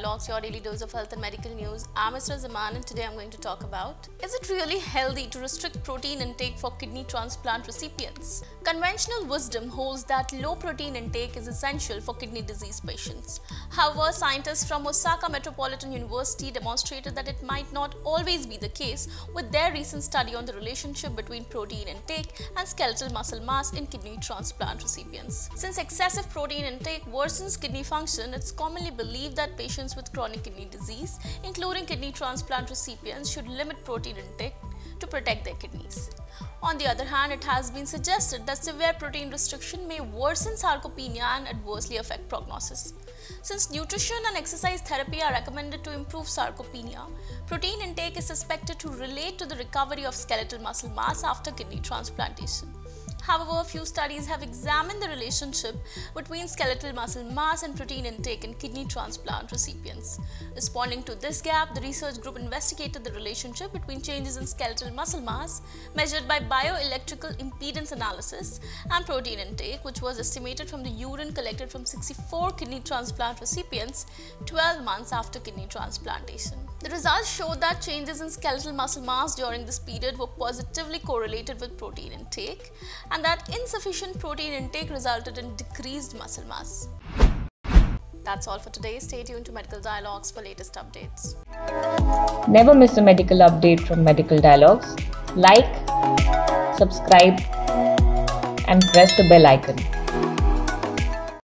Dialogues, your daily dose of health and medical news. I'm Isra Zaman and today I'm going to talk about: is it really healthy to restrict protein intake for kidney transplant recipients? Conventional wisdom holds that low protein intake is essential for kidney disease patients. However, scientists from Osaka Metropolitan University demonstrated that it might not always be the case with their recent study on the relationship between protein intake and skeletal muscle mass in kidney transplant recipients. Since excessive protein intake worsens kidney function, it's commonly believed that patients with chronic kidney disease, including kidney transplant recipients, should limit protein intake to protect their kidneys. On the other hand, it has been suggested that severe protein restriction may worsen sarcopenia and adversely affect prognosis. Since nutrition and exercise therapy are recommended to improve sarcopenia, protein intake is suspected to relate to the recovery of skeletal muscle mass after kidney transplantation. However, a few studies have examined the relationship between skeletal muscle mass and protein intake in kidney transplant recipients. Responding to this gap, the research group investigated the relationship between changes in skeletal muscle mass measured by bioelectrical impedance analysis and protein intake, which was estimated from the urine collected from 64 kidney transplant recipients 12 months after kidney transplantation. The results showed that changes in skeletal muscle mass during this period were positively correlated with protein intake, and that insufficient protein intake resulted in decreased muscle mass. That's all for today. Stay tuned to Medical Dialogues for latest updates. Never miss a medical update from Medical Dialogues. Like, subscribe, and press the bell icon.